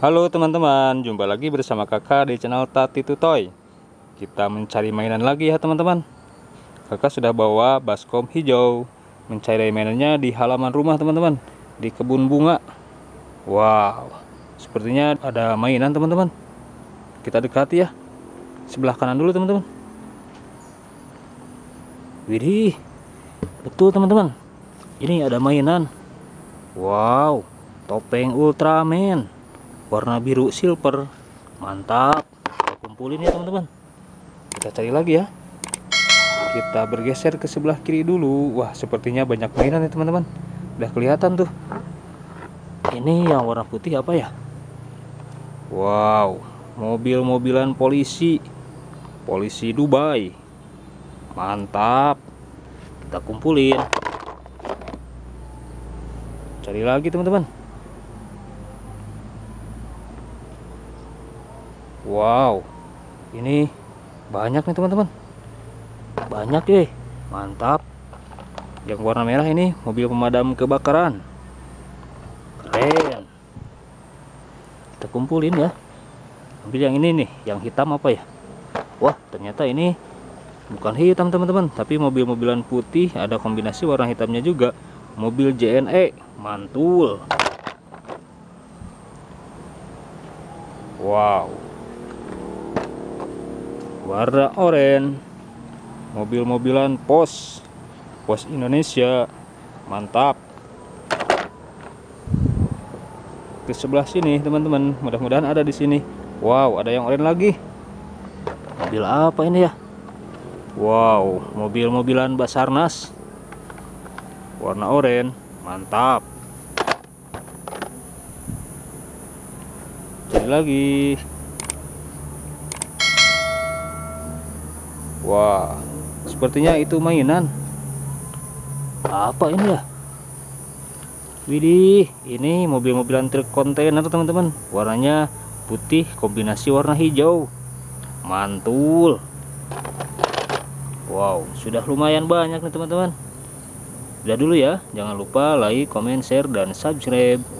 Halo teman-teman, jumpa lagi bersama kakak di channel Tatitut Toy. Kita mencari mainan lagi ya teman-teman. Kakak sudah bawa baskom hijau, mencari mainannya di halaman rumah teman-teman, di kebun bunga. Wow, sepertinya ada mainan teman-teman. Kita dekati ya, sebelah kanan dulu teman-teman. Widih, betul teman-teman, ini ada mainan. Wow, topeng Ultraman warna biru silver, mantap. Kita kumpulin ya teman-teman, kita cari lagi ya. Kita bergeser ke sebelah kiri dulu. Wah, sepertinya banyak mainan ya teman-teman, udah kelihatan tuh. Ini yang warna putih apa ya? Wow, mobil-mobilan polisi Dubai, mantap. Kita kumpulin, cari lagi teman-teman. Wow, ini banyak nih teman-teman, banyak deh, mantap. Yang warna merah ini mobil pemadam kebakaran, keren. Kita kumpulin ya, ambil yang ini nih, yang hitam apa ya? Wah, ternyata ini bukan hitam teman-teman, tapi mobil-mobilan putih ada kombinasi warna hitamnya juga. Mobil JNE, mantul. Wow, warna oranye, mobil-mobilan pos Indonesia, mantap. Ke sebelah sini teman-teman, mudah-mudahan ada di sini. Wow, ada yang oranye lagi. Mobil apa ini ya? Wow, mobil-mobilan Basarnas, warna oranye, mantap. Cari lagi. Wah, sepertinya itu mainan. Apa ini ya? Widih, ini mobil-mobilan truk kontainer teman-teman. Warnanya putih kombinasi warna hijau, mantul. Wow, sudah lumayan banyak nih teman-teman. Udah dulu ya, jangan lupa like, comment, share, dan subscribe.